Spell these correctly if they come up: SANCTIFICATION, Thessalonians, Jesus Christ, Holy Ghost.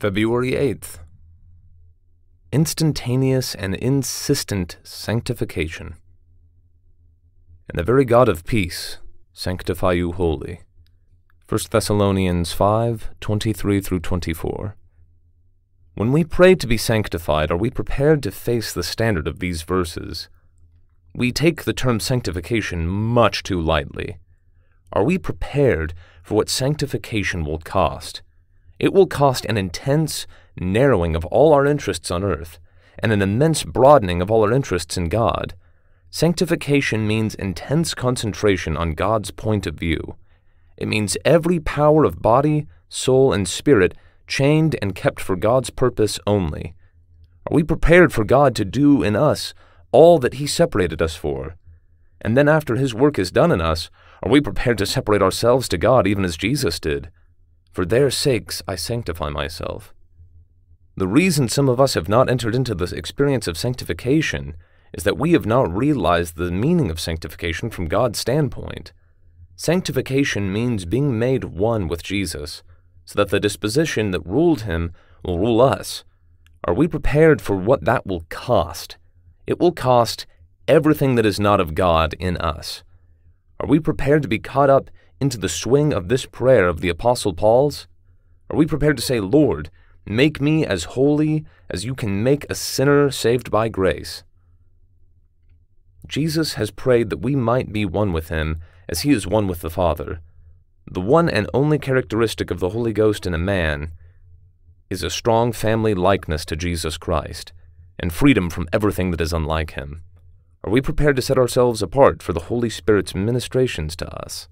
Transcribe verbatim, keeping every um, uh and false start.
February eighth. Instantaneous and insistent sanctification. And the very God of peace sanctify you wholly. First Thessalonians five, twenty-three through twenty-four. When we pray to be sanctified, are we prepared to face the standard of these verses? We take the term sanctification much too lightly. Are we prepared for what sanctification will cost? It will cost an intense narrowing of all our interests on earth, and an immense broadening of all our interests in God. Sanctification means intense concentration on God's point of view. It means every power of body, soul, and spirit chained and kept for God's purpose only. Are we prepared for God to do in us all that He separated us for? And then after His work is done in us, are we prepared to separate ourselves to God even as Jesus did? For their sakes I sanctify myself. The reason some of us have not entered into the experience of sanctification is that we have not realized the meaning of sanctification from God's standpoint. Sanctification means being made one with Jesus, so that the disposition that ruled Him will rule us. Are we prepared for what that will cost? It will cost everything that is not of God in us. Are we prepared to be caught up into the swing of this prayer of the Apostle Paul's? Are we prepared to say, Lord, make me as holy as you can make a sinner saved by grace? Jesus has prayed that we might be one with Him as He is one with the Father. The one and only characteristic of the Holy Ghost in a man is a strong family likeness to Jesus Christ and freedom from everything that is unlike Him. Are we prepared to set ourselves apart for the Holy Spirit's ministrations to us?